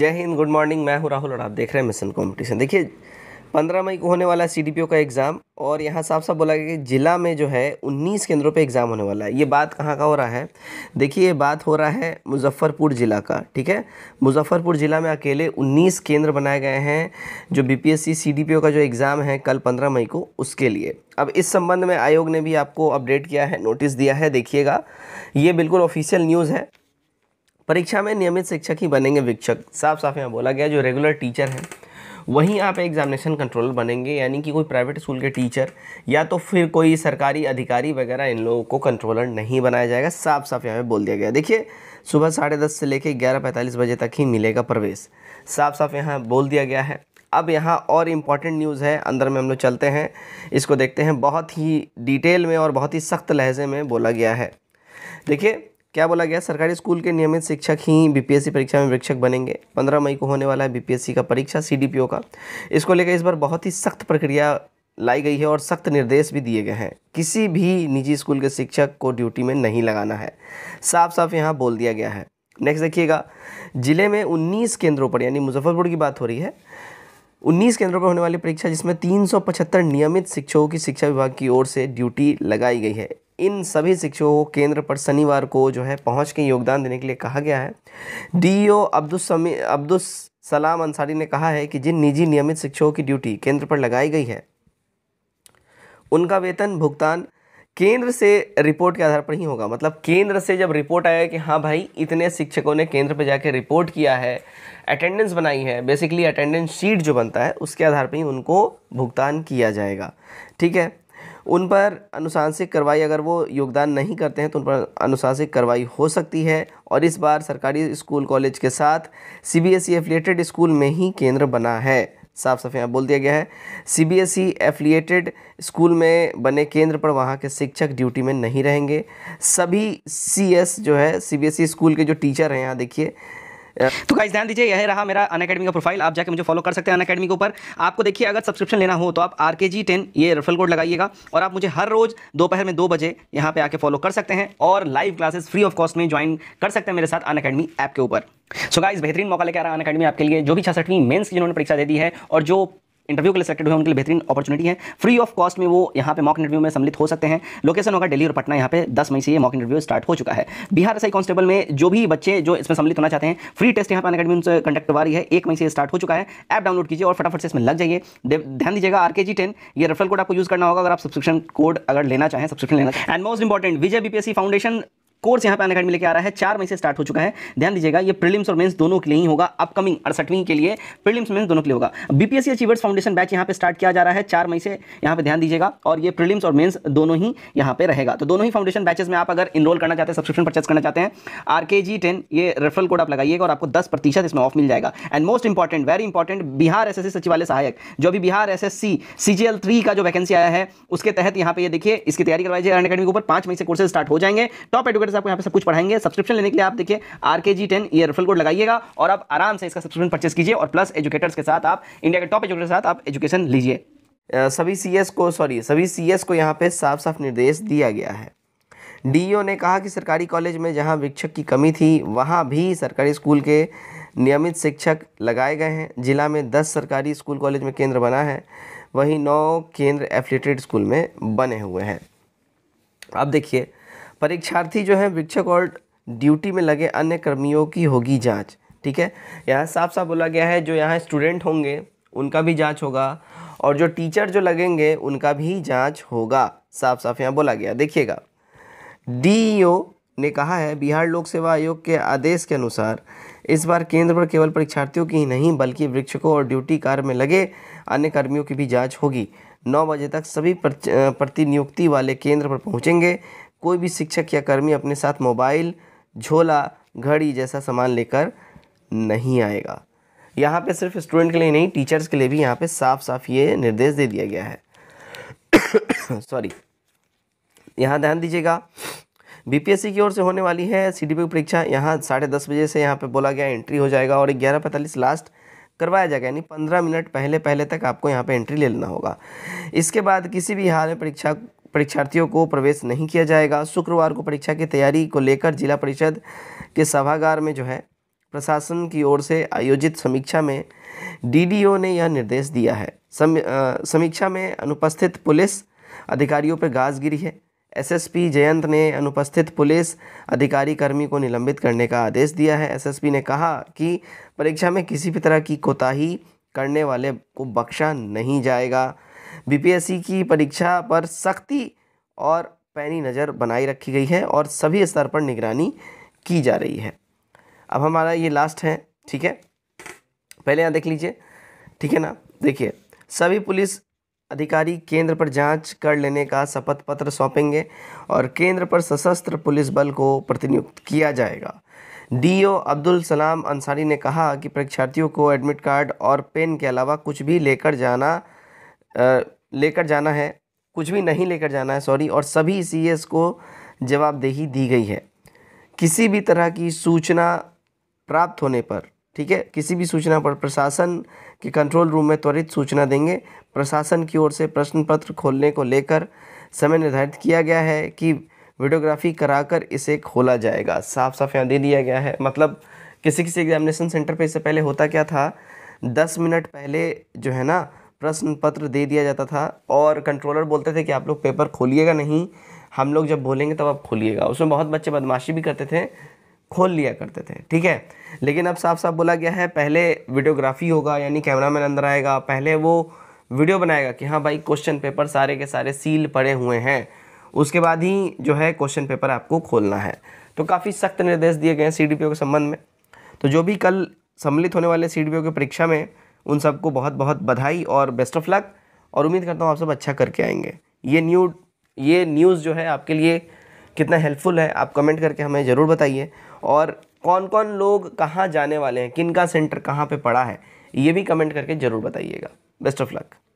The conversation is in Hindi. जय हिंद, गुड मॉर्निंग। मैं हूं राहुल और आप देख रहे हैं मिशन कॉम्पिटिशन। देखिए 15 मई को होने वाला है सीडीपीओ का एग्ज़ाम और यहाँ साफ साफ बोला गया कि ज़िला में जो है 19 केंद्रों पे एग्ज़ाम होने वाला है। ये बात कहाँ का हो रहा है? देखिए ये बात हो रहा है मुजफ्फरपुर ज़िला का, ठीक है। मुजफ्फरपुर ज़िला में अकेले 19 केंद्र बनाए गए हैं जो बीपीएससी सीडीपीओ का जो एग्ज़ाम है कल 15 मई को, उसके लिए। अब इस संबंध में आयोग ने भी आपको अपडेट किया है, नोटिस दिया है। देखिएगा, ये बिल्कुल ऑफिशियल न्यूज़ है। परीक्षा में नियमित शिक्षक ही बनेंगे वीक्षक, साफ साफ यहाँ बोला गया। जो रेगुलर टीचर हैं वहीं आप एग्जामिनेशन कंट्रोलर बनेंगे, यानी कि कोई प्राइवेट स्कूल के टीचर या तो फिर कोई सरकारी अधिकारी वगैरह, इन लोगों को कंट्रोलर नहीं बनाया जाएगा, साफ साफ यहाँ पे बोल दिया गया। देखिए सुबह 10:30 से लेकर 11:45 बजे तक ही मिलेगा प्रवेश, साफ साफ यहाँ बोल दिया गया है। अब यहाँ और इम्पॉर्टेंट न्यूज़ है, अंदर में हम लोग चलते हैं, इसको देखते हैं। बहुत ही डिटेल में और बहुत ही सख्त लहजे में बोला गया है। देखिए क्या बोला गया, सरकारी स्कूल के नियमित शिक्षक ही बीपीएससी परीक्षा में वीक्षक बनेंगे। 15 मई को होने वाला है बीपीएससी का परीक्षा सीडीपीओ का, इसको लेकर इस बार बहुत ही सख्त प्रक्रिया लाई गई है और सख्त निर्देश भी दिए गए हैं। किसी भी निजी स्कूल के शिक्षक को ड्यूटी में नहीं लगाना है, साफ साफ यहाँ बोल दिया गया है। नेक्स्ट देखिएगा, जिले में 19 केंद्रों पर, यानी मुजफ्फरपुर की बात हो रही है, 19 केंद्रों पर होने वाली परीक्षा जिसमें 375 नियमित शिक्षकों की शिक्षा विभाग की ओर से ड्यूटी लगाई गई है। इन सभी शिक्षकों को केंद्र पर शनिवार को जो है पहुंच के योगदान देने के लिए कहा गया है। डीईओ अब्दुल सलाम अंसारी ने कहा है कि जिन निजी नियमित शिक्षकों की ड्यूटी केंद्र पर लगाई गई है उनका वेतन भुगतान केंद्र से रिपोर्ट के आधार पर ही होगा। मतलब केंद्र से जब रिपोर्ट आया कि हाँ भाई इतने शिक्षकों ने केंद्र पर जाके रिपोर्ट किया है, अटेंडेंस बनाई है, बेसिकली अटेंडेंस शीट जो बनता है उसके आधार पर ही उनको भुगतान किया जाएगा, ठीक है। उन पर अनुशासनिक कार्रवाई, अगर वो योगदान नहीं करते हैं तो उन पर अनुशासनिक कार्रवाई हो सकती है। और इस बार सरकारी स्कूल कॉलेज के साथ सीबीएसई एफिलिएटेड स्कूल में ही केंद्र बना है, साफ साफ यहाँ बोल दिया गया है। सीबीएसई एफिलिएटेड स्कूल में बने केंद्र पर वहाँ के शिक्षक ड्यूटी में नहीं रहेंगे। सभी सीएस जो है सीबीएसई स्कूल के जो टीचर हैं, यहाँ देखिए। तो गाइस ध्यान दीजिए, यह रहा मेरा अनअकैडमी का प्रोफाइल, आप जाके मुझे फॉलो कर सकते हैं अनअकैडमी के ऊपर। आपको देखिए अगर सब्सक्रिप्शन लेना हो तो आप RKG10 ये रेफरल कोड लगाइएगा और आप मुझे हर रोज दोपहर में 2 बजे यहाँ पे आके फॉलो कर सकते हैं और live classes free of cost में ज्वाइन कर सकते हैं मेरे साथ अनअकैडमी ऐप के ऊपर। सो गाइस बेहतरीन मौका लेकर आ रहा है अनअकैडमी आपके लिए। जो भी 66वीं मेंस की जिन्होंने परीक्षा दे दी है और जो इंटरव्यू के लिए सेलेक्टेड हुए उनके लिए बेहतरीन अपॉर्चुनिटी है। फ्री ऑफ कॉस्ट में वो यहाँ पे मॉक इंटरव्यू में सम्मिलित हो सकते हैं। लोकेशन होगा दिल्ली और पटना, यहाँ पे 10 मई से ये मॉक इंटरव्यू स्टार्ट हो चुका है। बिहार एसआई कांस्टेबल में जो भी बच्चे जो इसमें सम्मिलित होना चाहते हैं, फ्री टेस्ट यहाँ पे अनअकैडमी उनसे कंडक्ट करवा रही है, 1 मई से स्टार्ट हो चुका है। ऐप डाउनलोड कीजिए और फटाफट से इसमें लग जाइए। ध्यान दीजिएगा, RKG10 ये रेफरल कोड आपको यूज करना होगा अगर आप सब्सक्रिप्शन कोड अगर लेना चाहें, सब्सक्रिप्शन लेना चाहें। And most important, Vijay BPSC foundation course यहाँ पे अनअकैडमी लेके आ रहा है, 4 मई से स्टार्ट हो चुका है। ध्यान दीजिएगा, ये प्रीलिम्स और मेंस दोनों के लिए ही होगा। अपकमिंग 68वीं के लिए प्रीलिम्स मेंस दोनों के लिए होगा। बीपीएससी अचीवर्स फाउंडेशन बैच यहाँ पे स्टार्ट किया जा रहा है 4 मई से, यहाँ पे ध्यान दीजिएगा। और ये प्रीलिम्स और मेंस दोनों ही यहाँ पे रहेगा। तो दोनों ही फाउंडेशन बैचेस में आप अगर इनरोल करना चाहते हैं, सब्सक्रिप्शन परचेस करना चाहते हैं, RKG10 ये रेफरल कोड आप लगाइएगा और आपको 10% इसमें ऑफ मिल जाएगा। And most important, very important, Bihar SSC सचिवालय सहायक जो अभी बिहार SSC CGL 3 का जो वैकेंसी आया है उसके तहत यहाँ पे देखिए इसकी तैयारी करवाइए अनअकैडमी के ऊपर। 5 मई से कोर्सेज स्टार्ट हो जाएंगे। टॉप एडुकेटर आपको यहां पे सब कुछ पढ़ाएंगे। सब्सक्रिप्शन लेने के लिए आप देखिए RKG10 ये रेफरल कोड लगाइएगा और आप आराम से इसका सब्सक्रिप्शन परचेस कीजिए और प्लस एजुकेटर्स के साथ, आप इंडिया के टॉप एजुकेटर्स के साथ आप एजुकेशन लीजिए। सभी सीएस को यहां पे साफ साफ निर्देश दिया गया है। डीईओ ने कहा कि सरकारी कॉलेज में जहां वीक्षक की कमी थी वहां भी सरकारी स्कूल के नियमित शिक्षक लगाए गए हैं। जिला में 10 सरकारी स्कूल कॉलेज में केंद्र बना है, वहीं 9 केंद्र एफिलिएटेड स्कूल में बने हुए हैं। आप देखिए, परीक्षार्थी जो है वीक्षक और ड्यूटी में लगे अन्य कर्मियों की होगी जांच, ठीक है। यहाँ साफ साफ बोला गया है जो यहाँ स्टूडेंट होंगे उनका भी जांच होगा और जो टीचर जो लगेंगे उनका भी जांच होगा, साफ साफ यहाँ बोला गया। देखिएगा, डीईओ ने कहा है बिहार लोक सेवा आयोग के आदेश के अनुसार इस बार केंद्र पर केवल परीक्षार्थियों की ही नहीं बल्कि वीक्षकों और ड्यूटी कार्य में लगे अन्य कर्मियों की भी जाँच होगी। 9 बजे तक सभी प्रतिनियुक्ति वाले केंद्र पर पहुँचेंगे। कोई भी शिक्षक या कर्मी अपने साथ मोबाइल, झोला, घड़ी जैसा सामान लेकर नहीं आएगा। यहाँ पे सिर्फ स्टूडेंट के लिए नहीं, टीचर्स के लिए भी यहाँ पे साफ साफ ये निर्देश दे दिया गया है। सॉरी, यहाँ ध्यान दीजिएगा, बीपीएससी की ओर से होने वाली है सीडीपीओ परीक्षा। यहाँ 10:30 बजे से यहाँ पे बोला गया एंट्री हो जाएगा और 11:45 लास्ट करवाया जाएगा, यानी 15 मिनट पहले तक आपको यहाँ पर एंट्री ले लेना होगा। इसके बाद किसी भी हाल में परीक्षार्थियों को प्रवेश नहीं किया जाएगा। शुक्रवार को परीक्षा की तैयारी को लेकर जिला परिषद के सभागार में जो है प्रशासन की ओर से आयोजित समीक्षा में डीडीओ ने यह निर्देश दिया है। समीक्षा में अनुपस्थित पुलिस अधिकारियों पर गाज गिरी है। एसएसपी जयंत ने अनुपस्थित पुलिस अधिकारी कर्मी को निलंबित करने का आदेश दिया है। एसएसपी ने कहा कि परीक्षा में किसी भी तरह की कोताही करने वाले को बख्शा नहीं जाएगा। बीपीएससी की परीक्षा पर सख्ती और पैनी नज़र बनाई रखी गई है और सभी स्तर पर निगरानी की जा रही है। अब हमारा ये लास्ट है, ठीक है, पहले यहाँ देख लीजिए, ठीक है ना। देखिए, सभी पुलिस अधिकारी केंद्र पर जांच कर लेने का शपथ पत्र सौंपेंगे और केंद्र पर सशस्त्र पुलिस बल को प्रतिनियुक्त किया जाएगा। डीओ अब्दुल सलाम अंसारी ने कहा कि परीक्षार्थियों को एडमिट कार्ड और पेन के अलावा कुछ भी नहीं लेकर जाना है और सभी सीएस को जवाबदेही दी गई है। किसी भी तरह की सूचना प्राप्त होने पर, ठीक है, किसी भी सूचना पर प्रशासन के कंट्रोल रूम में त्वरित सूचना देंगे। प्रशासन की ओर से प्रश्न पत्र खोलने को लेकर समय निर्धारित किया गया है कि वीडियोग्राफी कराकर इसे खोला जाएगा। साफ साफ यहाँ दे दिया गया है। मतलब किसी किसी एग्जामिनेशन सेंटर पे इससे पहले होता क्या था, 10 मिनट पहले जो है ना प्रश्न पत्र दे दिया जाता था और कंट्रोलर बोलते थे कि आप लोग पेपर खोलिएगा नहीं, हम लोग जब बोलेंगे तब आप खोलिएगा। उसमें बहुत बच्चे बदमाशी भी करते थे, खोल लिया करते थे, ठीक है। लेकिन अब साफ साफ बोला गया है पहले वीडियोग्राफी होगा, यानी कैमरामैन अंदर आएगा, पहले वो वीडियो बनाएगा कि हाँ भाई क्वेश्चन पेपर सारे के सारे सील पड़े हुए हैं, उसके बाद ही जो है क्वेश्चन पेपर आपको खोलना है। तो काफ़ी सख्त निर्देश दिए गए हैं सीडीपीओ के संबंध में। तो जो भी कल सम्मिलित होने वाले सीडीपीओ की परीक्षा में, उन सबको बहुत बहुत बधाई और बेस्ट ऑफ लक, और उम्मीद करता हूँ आप सब अच्छा करके आएंगे। ये न्यूज़ जो है आपके लिए कितना हेल्पफुल है, आप कमेंट करके हमें ज़रूर बताइए। और कौन कौन लोग कहाँ जाने वाले हैं, किनका सेंटर कहाँ पे पड़ा है, ये भी कमेंट करके ज़रूर बताइएगा। Best of luck.